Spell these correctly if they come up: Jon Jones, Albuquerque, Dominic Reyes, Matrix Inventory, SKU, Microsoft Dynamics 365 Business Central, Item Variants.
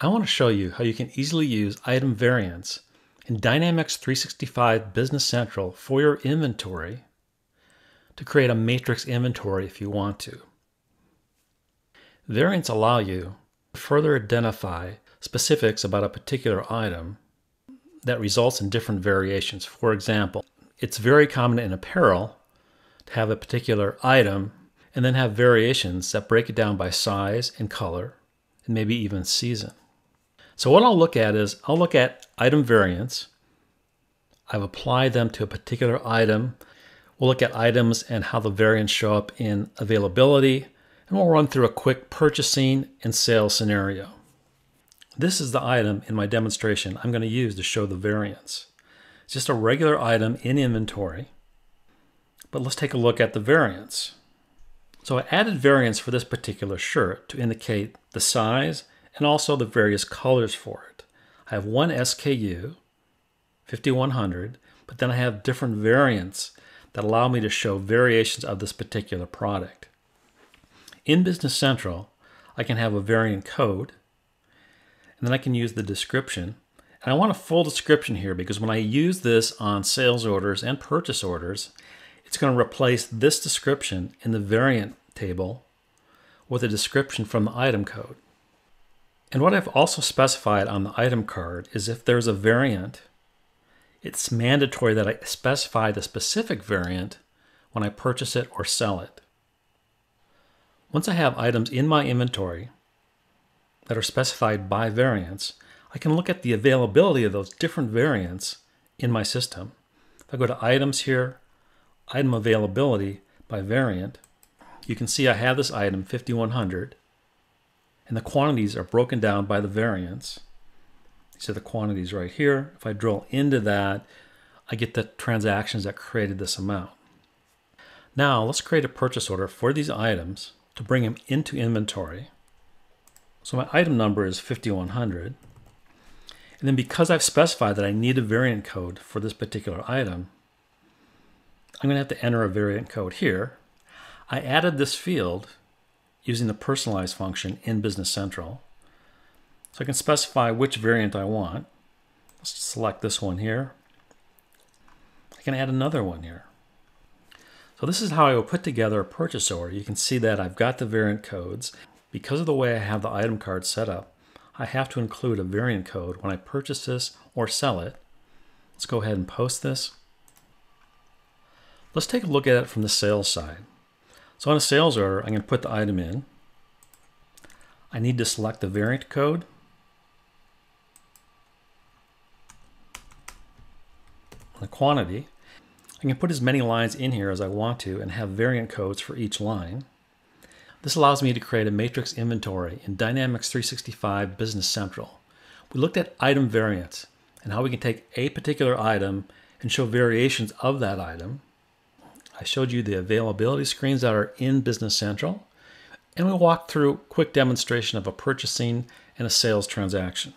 I want to show you how you can easily use item variants in Dynamics 365 Business Central for your inventory to create a matrix inventory if you want to. Variants allow you to further identify specifics about a particular item that results in different variations. For example, it's very common in apparel to have a particular item and then have variations that break it down by size and color and maybe even season. So what I'll look at is, I'll look at item variants. I've applied them to a particular item. We'll look at items and how the variants show up in availability, and we'll run through a quick purchasing and sales scenario. This is the item in my demonstration I'm going to use to show the variants. It's just a regular item in inventory, but let's take a look at the variants. So I added variants for this particular shirt to indicate the size and also the various colors for it. I have one SKU, 5100, but then I have different variants that allow me to show variations of this particular product. In Business Central, I can have a variant code, and then I can use the description. And I want a full description here because when I use this on sales orders and purchase orders, it's going to replace this description in the variant table with a description from the item code. And what I've also specified on the item card is if there's a variant, it's mandatory that I specify the specific variant when I purchase it or sell it. Once I have items in my inventory that are specified by variants, I can look at the availability of those different variants in my system. If I go to items here, item availability by variant, you can see I have this item 5100, and the quantities are broken down by the variants. These are the quantities right here. If I drill into that, I get the transactions that created this amount. Now let's create a purchase order for these items to bring them into inventory. So my item number is 5100. And then because I've specified that I need a variant code for this particular item, I'm gonna have to enter a variant code here. I added this field using the personalize function in Business Central. So I can specify which variant I want. Let's select this one here. I can add another one here. So this is how I will put together a purchase order. You can see that I've got the variant codes. Because of the way I have the item card set up, I have to include a variant code when I purchase this or sell it. Let's go ahead and post this. Let's take a look at it from the sales side. So on a sales order, I'm going to put the item in. I need to select the variant code. The quantity. I can put as many lines in here as I want to and have variant codes for each line. This allows me to create a matrix inventory in Dynamics 365 Business Central. We looked at item variants and how we can take a particular item and show variations of that item. I showed you the availability screens that are in Business Central, and we walked through a quick demonstration of a purchasing and a sales transaction.